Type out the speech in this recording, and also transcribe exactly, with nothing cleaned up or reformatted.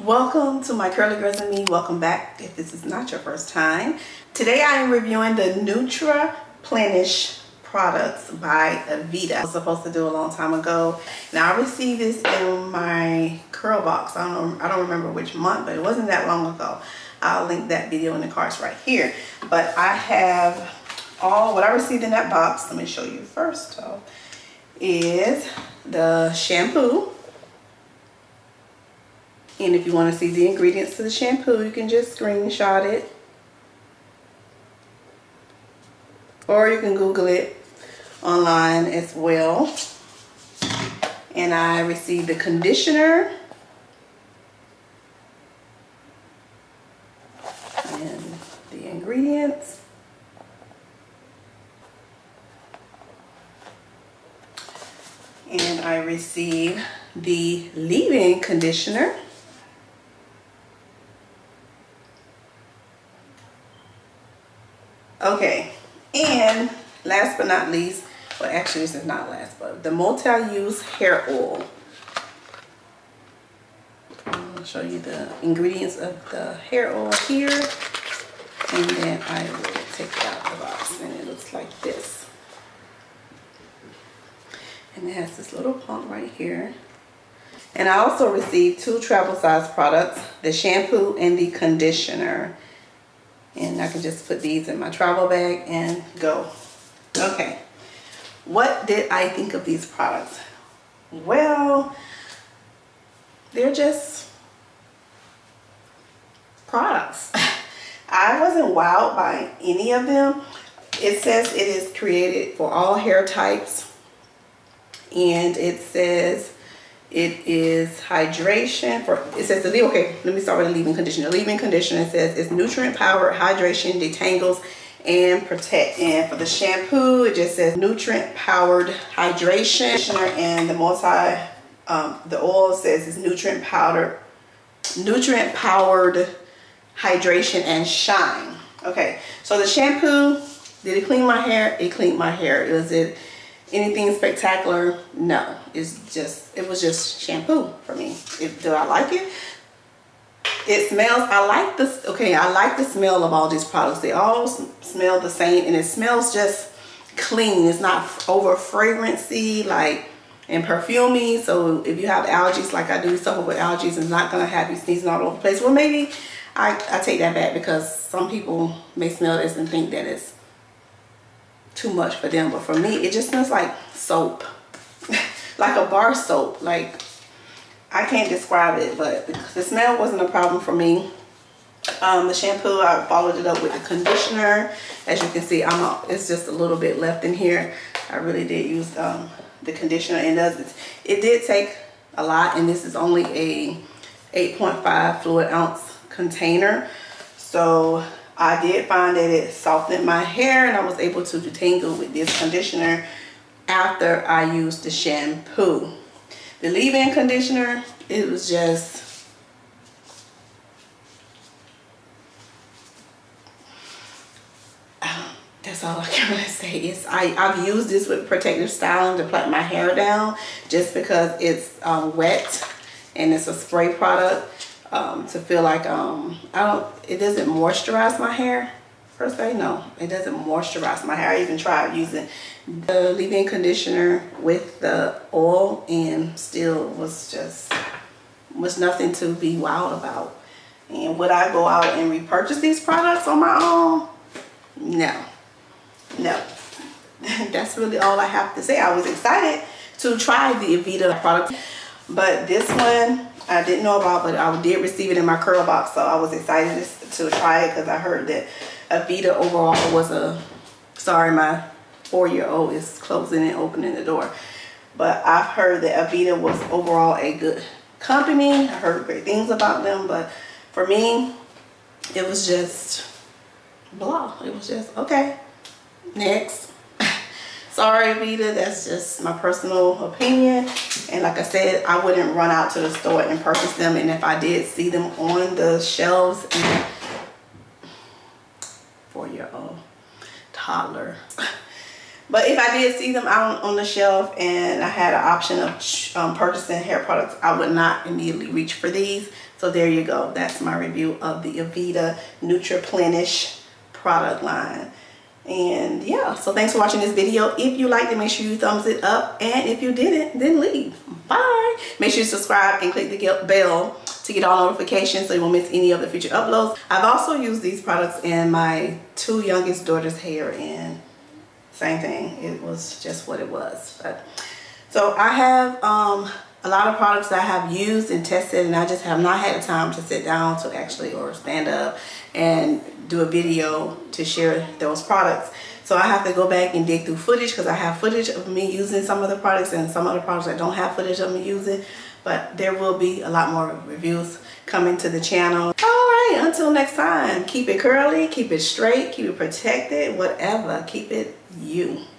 Welcome to My Curly Girls and Me. Welcome back if this is not your first time. Today I am reviewing the Nutriplenish products by Aveda. I was supposed to do a long time ago. Now I received this in my Curlbox. I don't know, I don't remember which month, but it wasn't that long ago. I'll link that video in the cards right here. But I have all what I received in that box. Let me show you first though. Is the shampoo. And if you want to see the ingredients to the shampoo, you can just screenshot it. Or you can Google it online as well. And I received the conditioner. And the ingredients. And I received the leave-in conditioner. Okay, and last but not least, well actually this is not last, but the multi-use hair oil. I'll show you the ingredients of the hair oil here, and then I will take it out the box, and it looks like this. And it has this little pump right here. And I also received two travel size products, the shampoo and the conditioner. And I can just put these in my travel bag and go. Okay, what did I think of these products? Well, they're just products. I wasn't wowed by any of them. It says it is created for all hair types. And it says it is hydration for, it says the leave, okay, let me start with the leave-in conditioner. The leave-in conditioner, it says it's nutrient powered, hydration, detangles, and protect. And for the shampoo, it just says nutrient powered hydration. And the multi, um, the oil says it's nutrient powder, nutrient powered hydration and shine. Okay, so the shampoo, did it clean my hair? It cleaned my hair. Is it anything spectacular? No, it's just it was just shampoo for me. It, do I like it? It smells. I like this. Okay, I like the smell of all these products. They all smell the same, and it smells just clean. It's not over fragrancy like and perfumey. So if you have allergies, like I do, suffer with allergies, it's not gonna have you sneezing all over the place. Well, maybe I I take that back because some people may smell this and think that it's too much for them, but for me it just smells like soap. Like a bar soap. Like I can't describe it, but the smell wasn't a problem for me. Um the shampoo, I followed it up with the conditioner. As you can see, I'm a, it's just a little bit left in here. I really did use um the conditioner, and does it, it did take a lot, and this is only a eight point five fluid ounce container, so I did find that it softened my hair, and I was able to detangle with this conditioner after I used the shampoo. The leave-in conditioner, it was just, um, that's all I can really say. It's, I, I've used this with protective styling to plait my hair down just because it's um, wet and it's a spray product. Um, to feel like um, I don't, it doesn't moisturize my hair per se. No, it doesn't moisturize my hair. I even tried using the leave-in conditioner with the oil, and still was just was nothing to be wild about. And would I go out and repurchase these products on my own? No, no. That's really all I have to say. I was excited to try the Aveda product, but this one I didn't know about, but I did receive it in my curl box, so I was excited to try it because I heard that Aveda overall was a, sorry, my four-year-old is closing and opening the door, but I've heard that Aveda was overall a good company. I heard great things about them, but for me, it was just blah. It was just, okay, next. Sorry, Aveda, that's just my personal opinion. And like I said, I wouldn't run out to the store and purchase them. And if I did see them on the shelves, and four-year-old toddler. But if I did see them out on the shelf and I had an option of um, purchasing hair products, I would not immediately reach for these. So there you go. That's my review of the Aveda Nutriplenish product line. And yeah, so thanks for watching this video. If you liked it, make sure you thumbs it up. And if you didn't, then leave. Bye. Make sure you subscribe and click the bell to get all notifications so you won't miss any of the future uploads. I've also used these products in my two youngest daughters' hair, and same thing. It was just what it was. But, so I have um, a lot of products that I have used and tested, and I just have not had the time to sit down to actually or stand up and do a video to share those products. So I have to go back and dig through footage, because I have footage of me using some of the products and some other products I don't have footage of me using. But there will be a lot more reviews coming to the channel. All right, until next time, keep it curly, keep it straight, keep it protected, whatever, keep it you.